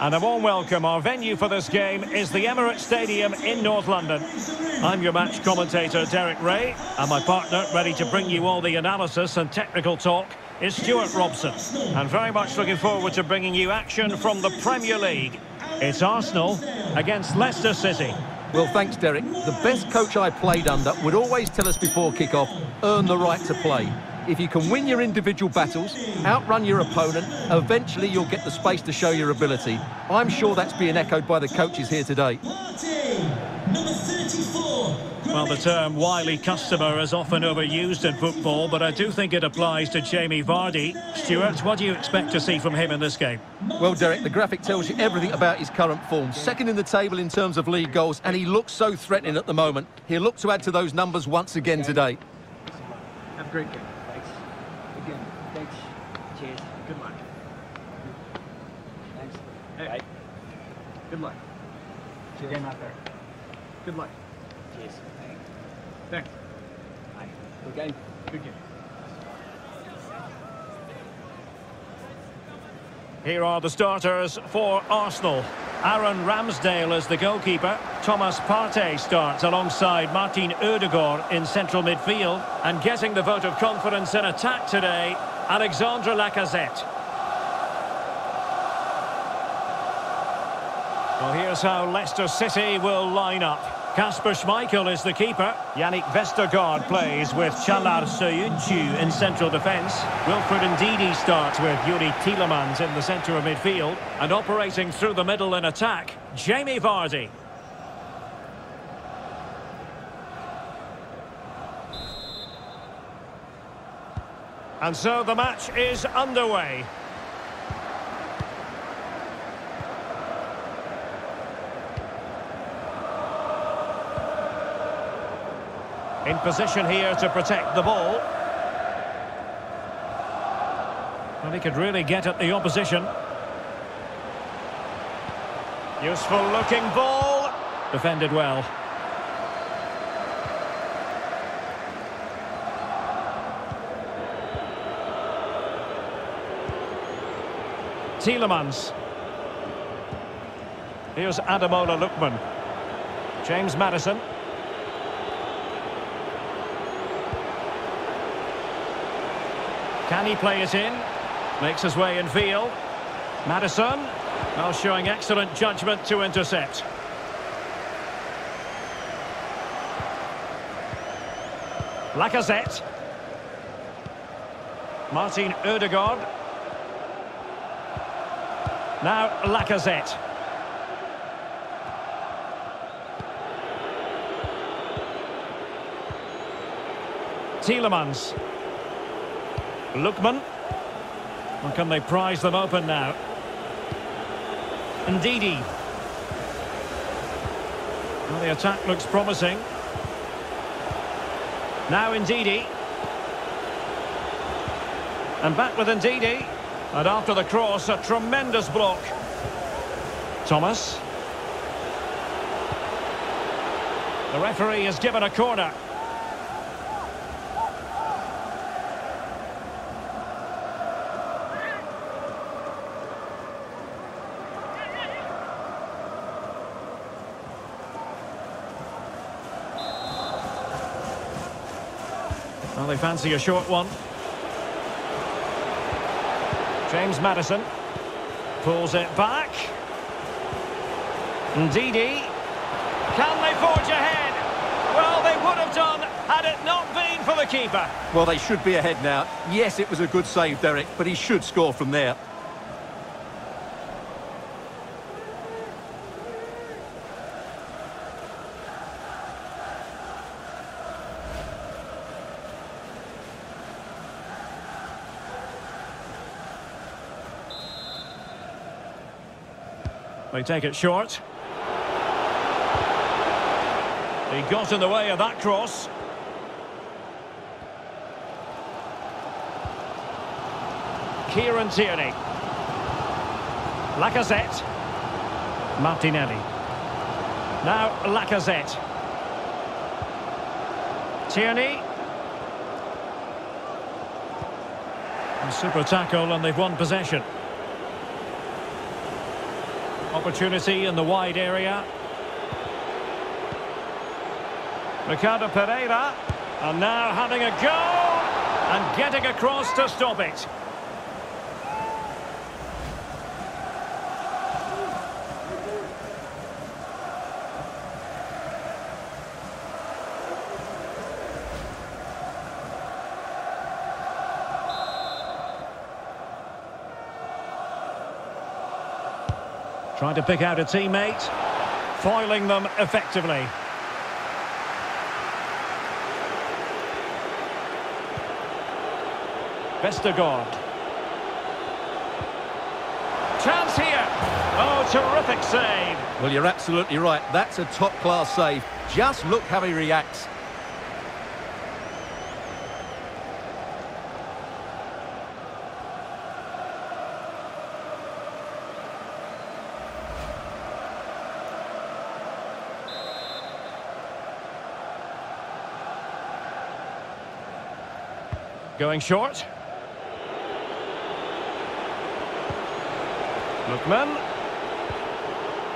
And a warm welcome. Our venue for this game is the Emirates Stadium in North London. I'm your match commentator, Derek Ray, and my partner, ready to bring you all the analysis and technical talk, is Stuart Robson. And very much looking forward to bringing you action from the Premier League. It's Arsenal against Leicester City. Well, thanks, Derek. The best coach I played under would always tell us before kick-off, earn the right to play. If you can win your individual battles, outrun your opponent, eventually you'll get the space to show your ability. I'm sure that's being echoed by the coaches here today. Well, the term wily customer is often overused in football, but I do think it applies to Jamie Vardy. Stuart, what do you expect to see from him in this game? Well, Derek, the graphic tells you everything about his current form. Second in the table in terms of league goals, and he looks so threatening at the moment. He'll look to add to those numbers once again today. Have a great game. Thanks. Again, thanks. Cheers. Good luck. Thanks. Hey. Bye. Good luck. Cheers. Game out there. Good luck. Cheers. Thanks. Hi. Good game. Good game. Here are the starters for Arsenal. Aaron Ramsdale is the goalkeeper. Thomas Partey starts alongside Martin Ødegaard in central midfield. And getting the vote of confidence in attack today, Alexandre Lacazette. Well, here's how Leicester City will line up. Kasper Schmeichel is the keeper. Yannick Vestergaard plays with Çağlar Söyüncü in central defence. Wilfred Ndidi starts with Yuri Tielemans in the centre of midfield. And operating through the middle in attack, Jamie Vardy. And so the match is underway. In position here to protect the ball. Well, he could really get at the opposition. Useful looking ball. Defended well. Tielemans. Here's Ademola Lookman. James Maddison. Can he play it in? Makes his way in field. Maddison, now showing excellent judgment to intercept. Lacazette. Martin Ødegaard. Now Lacazette. Tielemans. Lookman. Well, can they prize them open now? Ndidi. Well, the attack looks promising. Now Ndidi. And back with Ndidi. And after the cross, a tremendous block. Thomas. The referee has given a corner. Well, they fancy a short one. James Maddison pulls it back. Ndidi. Can they forge ahead? Well, they would have done had it not been for the keeper. Well, they should be ahead now. Yes, it was a good save, Derek, but he should score from there. They take it short. He got in the way of that cross. Kieran Tierney. Lacazette. Martinelli. Now Lacazette. Tierney. A super tackle, and they've won possession. Opportunity in the wide area. Ricardo Pereira, and now having a go and getting across to stop it. Trying to pick out a teammate, foiling them effectively. Vestergaard. Chance here. Oh, terrific save. Well, you're absolutely right. That's a top-class save. Just look how he reacts. Going short. Lookman.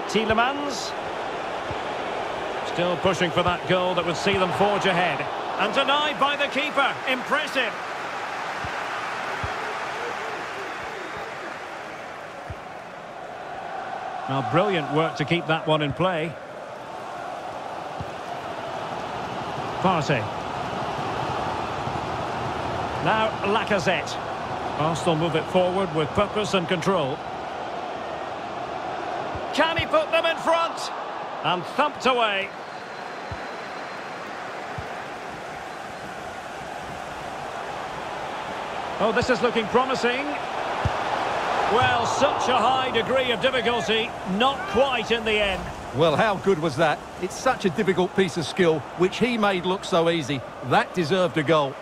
Tielemans. Still pushing for that goal that would see them forge ahead. And denied by the keeper. Impressive. Now, brilliant work to keep that one in play. Partey. Now Lacazette. Arsenal move it forward with purpose and control. Can he put them in front? And thumped away. Oh, this is looking promising. Well, such a high degree of difficulty, not quite in the end. Well, how good was that? It's such a difficult piece of skill, which he made look so easy. That deserved a goal.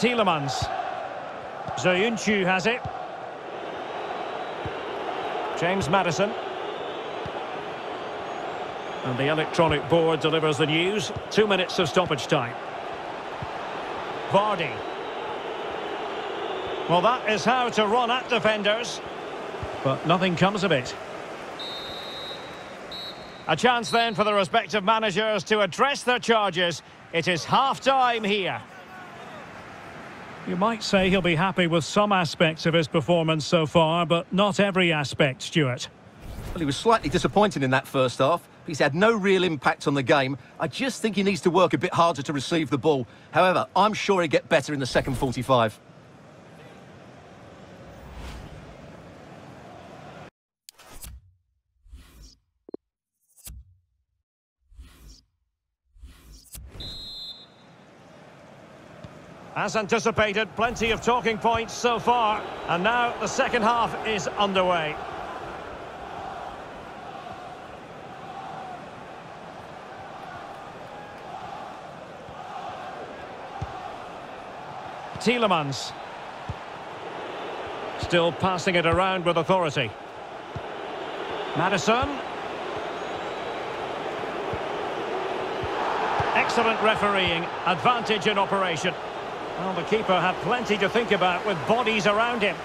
Tielemans. Söyüncü has it. James Maddison. And the electronic board delivers the news. 2 minutes of stoppage time. Vardy. Well, that is how to run at defenders. But nothing comes of it. A chance then for the respective managers to address their charges. It is half-time here. You might say he'll be happy with some aspects of his performance so far, but not every aspect, Stuart. Well, he was slightly disappointing in that first half. He's had no real impact on the game. I just think he needs to work a bit harder to receive the ball. However, I'm sure he'll get better in the second 45. As anticipated, plenty of talking points so far. And now the second half is underway. Tielemans. Still passing it around with authority. Maddison. Excellent refereeing. Advantage in operation. Well, the keeper had plenty to think about with bodies around him.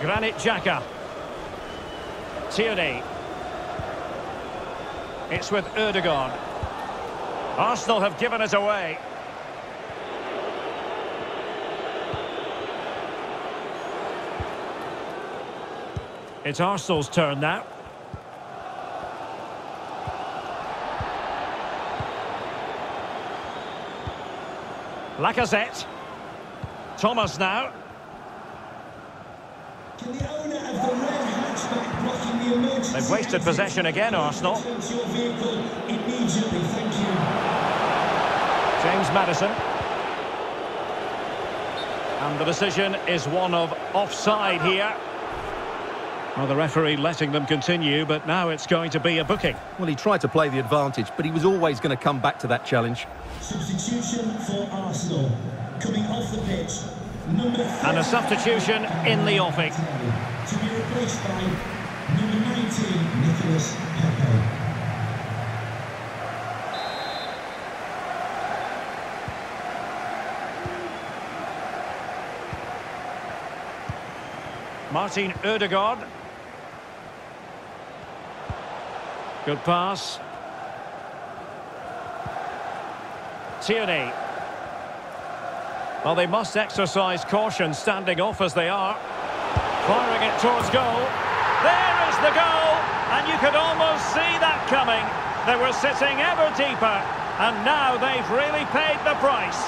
Granit Xhaka. Tierney. It's with Ødegaard. Arsenal have given it away. It's Arsenal's turn now. Lacazette. Thomas now. They've wasted possession again, Arsenal. James Maddison. And the decision is one of offside here. Well, the referee letting them continue, but now it's going to be a booking. Well, he tried to play the advantage, but he was always going to come back to that challenge. Substitution for Arsenal. Coming off the pitch, And a substitution in the offing. To be replaced by number 19, Nicolas Pepe. Martin Ødegaard. Good pass. Tierney. Well, they must exercise caution standing off as they are. Firing it towards goal. There is the goal, and you could almost see that coming. They were sitting ever deeper, and now they've really paid the price.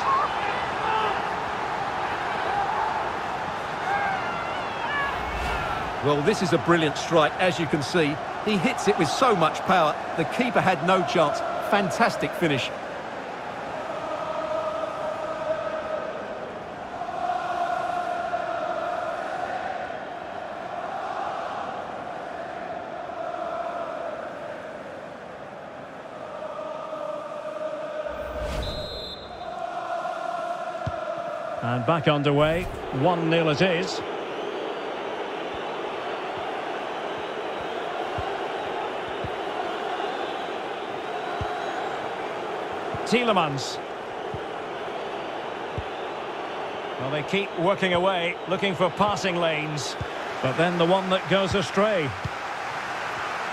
Well, this is a brilliant strike, as you can see. He hits it with so much power. The keeper had no chance. Fantastic finish. And back underway. 1-0 it is. Tielemans. Well, they keep working away, looking for passing lanes, but then the one that goes astray.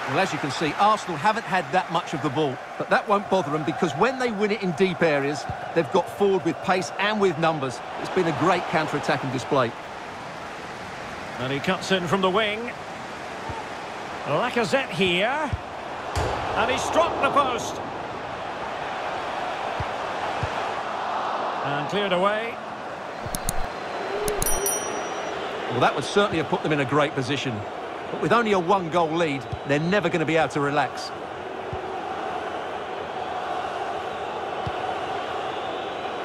Well, as you can see, Arsenal haven't had that much of the ball, but that won't bother them, because when they win it in deep areas, they've got forward with pace and with numbers. It's been a great counter-attacking display. And he cuts in from the wing. Lacazette here, and he struck the post. And cleared away. Well, that would certainly have put them in a great position. But with only a one-goal lead, they're never going to be able to relax.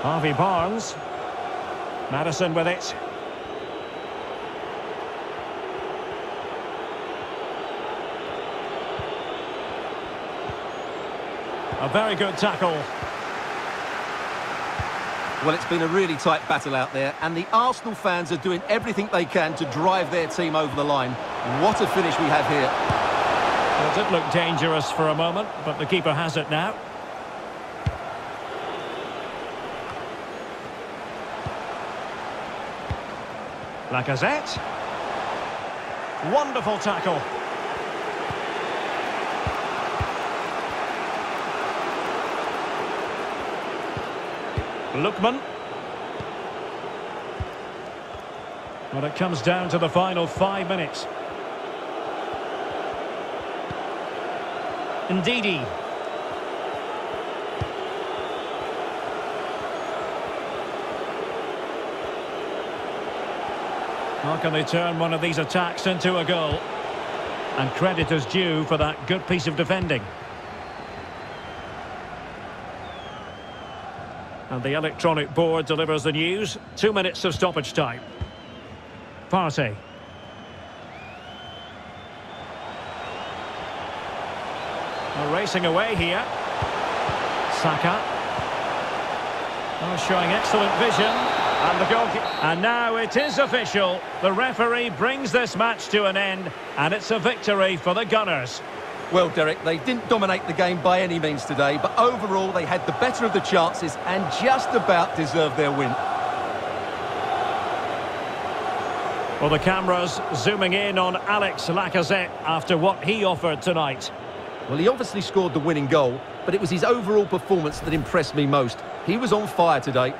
Harvey Barnes. Maddison with it. A very good tackle. Well, it's been a really tight battle out there, and the Arsenal fans are doing everything they can to drive their team over the line. What a finish we have here. Well, it did look dangerous for a moment, but the keeper has it now. Lacazette. Wonderful tackle. Lookman. But it comes down to the final 5 minutes. Ndidi. How can they turn one of these attacks into a goal? And credit is due for that good piece of defending. And the electronic board delivers the news. 2 minutes of stoppage time. Partey. They're racing away here. Saka. Oh, showing excellent vision. And the goalkeeper. And now it is official. The referee brings this match to an end. And it's a victory for the Gunners. Well, Derek, they didn't dominate the game by any means today, but overall they had the better of the chances and just about deserved their win. Well, the camera's zooming in on Alex Lacazette after what he offered tonight. Well, he obviously scored the winning goal, but it was his overall performance that impressed me most. He was on fire today.